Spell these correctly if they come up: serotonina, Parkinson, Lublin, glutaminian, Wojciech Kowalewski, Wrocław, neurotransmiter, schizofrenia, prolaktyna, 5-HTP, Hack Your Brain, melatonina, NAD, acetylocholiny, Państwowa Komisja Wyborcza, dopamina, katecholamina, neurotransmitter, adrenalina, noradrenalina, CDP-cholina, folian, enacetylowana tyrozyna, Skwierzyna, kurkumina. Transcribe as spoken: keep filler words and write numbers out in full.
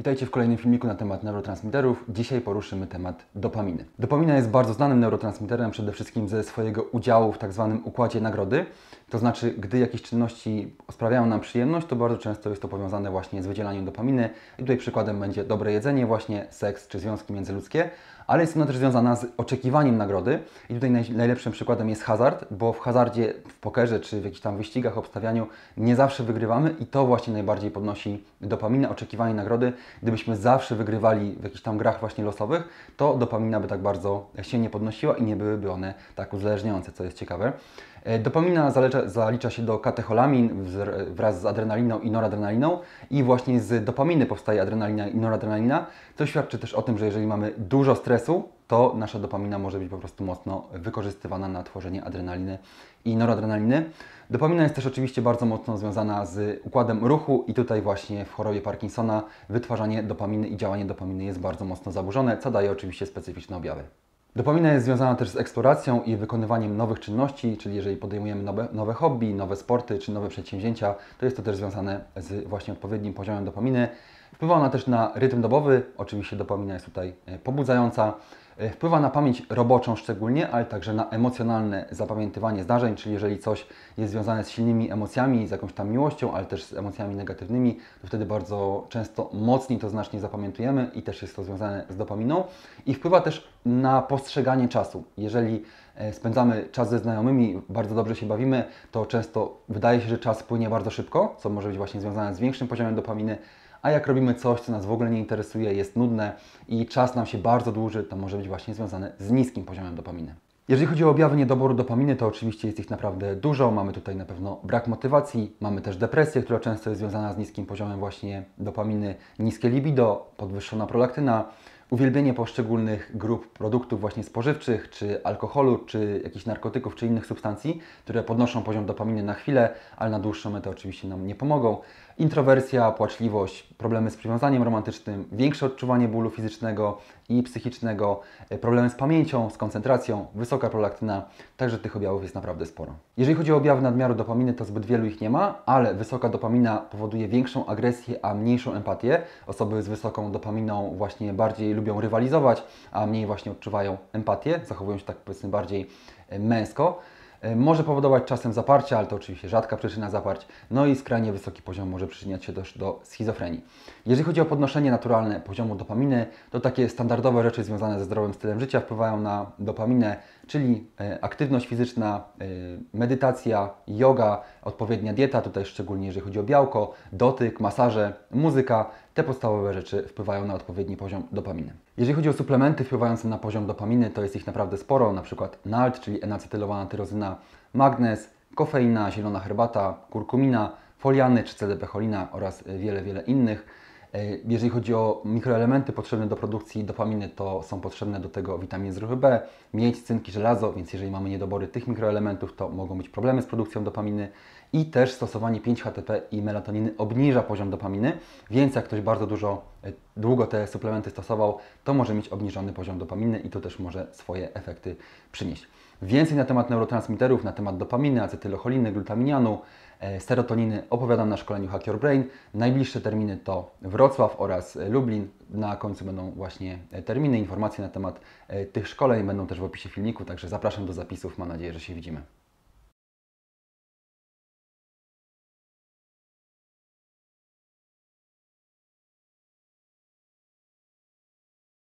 Witajcie w kolejnym filmiku na temat neurotransmitterów. Dzisiaj poruszymy temat dopaminy. Dopamina jest bardzo znanym neurotransmitterem przede wszystkim ze swojego udziału w tak zwanym układzie nagrody. To znaczy, gdy jakieś czynności sprawiają nam przyjemność, to bardzo często jest to powiązane właśnie z wydzielaniem dopaminy. I tutaj przykładem będzie dobre jedzenie, właśnie seks czy związki międzyludzkie. Ale jest ona też związana z oczekiwaniem nagrody. I tutaj najlepszym przykładem jest hazard, bo w hazardzie, w pokerze czy w jakichś tam wyścigach, obstawianiu nie zawsze wygrywamy i to właśnie najbardziej podnosi dopaminę, oczekiwanie nagrody. Gdybyśmy zawsze wygrywali w jakichś tam grach właśnie losowych, to dopamina by tak bardzo się nie podnosiła i nie byłyby one tak uzależniające, co jest ciekawe. Dopamina zalicza, zalicza się do katecholamin wraz z adrenaliną i noradrenaliną i właśnie z dopaminy powstaje adrenalina i noradrenalina, co świadczy też o tym, że jeżeli mamy dużo stresu, to nasza dopamina może być po prostu mocno wykorzystywana na tworzenie adrenaliny i noradrenaliny. Dopamina jest też oczywiście bardzo mocno związana z układem ruchu i tutaj właśnie w chorobie Parkinsona wytwarzanie dopaminy i działanie dopaminy jest bardzo mocno zaburzone, co daje oczywiście specyficzne objawy. Dopamina jest związana też z eksploracją i wykonywaniem nowych czynności, czyli jeżeli podejmujemy nowe, nowe hobby, nowe sporty czy nowe przedsięwzięcia, to jest to też związane z właśnie odpowiednim poziomem dopaminy. Wpływa ona też na rytm dobowy, oczywiście dopamina jest tutaj pobudzająca. Wpływa na pamięć roboczą szczególnie, ale także na emocjonalne zapamiętywanie zdarzeń, czyli jeżeli coś jest związane z silnymi emocjami, z jakąś tam miłością, ale też z emocjami negatywnymi, to wtedy bardzo często mocniej to znacznie zapamiętujemy i też jest to związane z dopaminą. I wpływa też na postrzeganie czasu. Jeżeli spędzamy czas ze znajomymi, bardzo dobrze się bawimy, to często wydaje się, że czas płynie bardzo szybko, co może być właśnie związane z większym poziomem dopaminy. A jak robimy coś, co nas w ogóle nie interesuje, jest nudne i czas nam się bardzo dłuży, to może być właśnie związane z niskim poziomem dopaminy. Jeżeli chodzi o objawy niedoboru dopaminy, to oczywiście jest ich naprawdę dużo. Mamy tutaj na pewno brak motywacji, mamy też depresję, która często jest związana z niskim poziomem właśnie dopaminy, niskie libido, podwyższona prolaktyna, uwielbienie poszczególnych grup produktów właśnie spożywczych, czy alkoholu, czy jakichś narkotyków, czy innych substancji, które podnoszą poziom dopaminy na chwilę, ale na dłuższą metę oczywiście nam nie pomogą. Introwersja, płaczliwość, problemy z przywiązaniem romantycznym, większe odczuwanie bólu fizycznego i psychicznego, problemy z pamięcią, z koncentracją, wysoka prolaktyna, także tych objawów jest naprawdę sporo. Jeżeli chodzi o objawy nadmiaru dopaminy, to zbyt wielu ich nie ma, ale wysoka dopamina powoduje większą agresję, a mniejszą empatię. Osoby z wysoką dopaminą właśnie bardziej lubią rywalizować, a mniej właśnie odczuwają empatię, zachowują się tak powiedzmy bardziej męsko. Może powodować czasem zaparcie, ale to oczywiście rzadka przyczyna zaparć, no i skrajnie wysoki poziom może przyczyniać się też do schizofrenii. Jeżeli chodzi o podnoszenie naturalne poziomu dopaminy, to takie standardowe rzeczy związane ze zdrowym stylem życia wpływają na dopaminę, czyli aktywność fizyczna, medytacja, joga, odpowiednia dieta, tutaj szczególnie jeżeli chodzi o białko, dotyk, masaże, muzyka. Te podstawowe rzeczy wpływają na odpowiedni poziom dopaminy. Jeżeli chodzi o suplementy wpływające na poziom dopaminy, to jest ich naprawdę sporo, na przykład N A D, czyli enacetylowana tyrozyna, magnez, kofeina, zielona herbata, kurkumina, foliany czy C D P-cholina oraz wiele, wiele innych. Jeżeli chodzi o mikroelementy potrzebne do produkcji dopaminy, to są potrzebne do tego witaminy z grupy B, miedź, cynk i żelazo, więc jeżeli mamy niedobory tych mikroelementów, to mogą być problemy z produkcją dopaminy i też stosowanie pięć H T P i melatoniny obniża poziom dopaminy, więc jak ktoś bardzo dużo, długo te suplementy stosował, to może mieć obniżony poziom dopaminy i to też może swoje efekty przynieść. Więcej na temat neurotransmitterów, na temat dopaminy, acetylocholiny, glutaminianu, serotoniny opowiadam na szkoleniu Hack Your Brain. Najbliższe terminy to Wrocław oraz Lublin. Na końcu będą właśnie terminy, informacje na temat tych szkoleń będą też w opisie filmiku, także zapraszam do zapisów, mam nadzieję, że się widzimy.